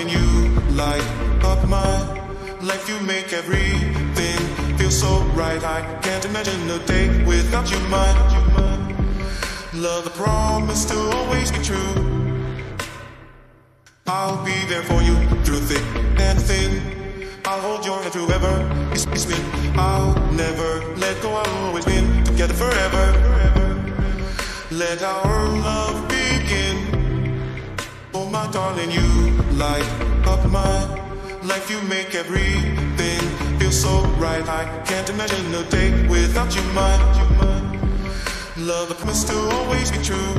morning you light up my life. You make everything feel so right. I can't imagine a day without you, my love. I promise to always be true. I'll be there for you through thick and thin. I'll hold your hand through ever. It's me. I'll never let go. I'll always win. Together forever. Let our love begin. Oh my darling, you light up my life. You make everything feel so right. I can't imagine a day without you, my love. I promise to always be true.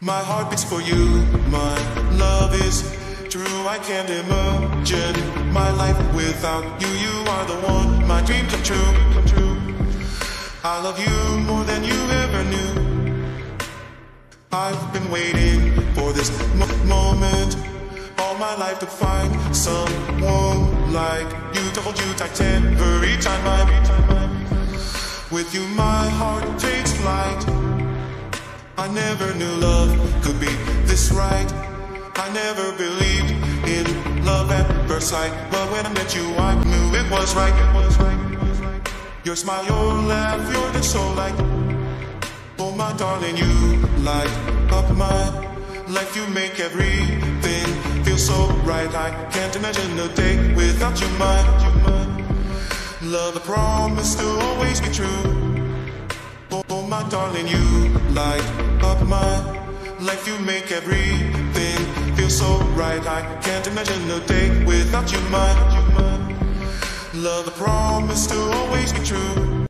My heart beats for you. My love is true. I can't imagine my life without you. You are the one. My dreams come true. I love you more than you ever knew. I've been waiting for this moment all my life, to find someone like you, to hold you tight every time I'm with you. My heart takes flight. I never knew love could be this right. I never believed in love at first sight, but when I met you I knew it was right. Your smile, your laugh, your good soul like. Oh my darling, you light up my life. You make everything feel so right. I can't imagine a day without you, my love. I promise to always be true. Oh my darling, you light up my life. You make everything feel so right. I can't imagine a day without you, my love. I promise to always be true.